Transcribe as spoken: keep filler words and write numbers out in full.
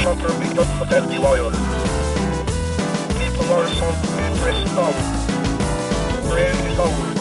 shutter because protect the oil. People are soft, press stop. Rain is over.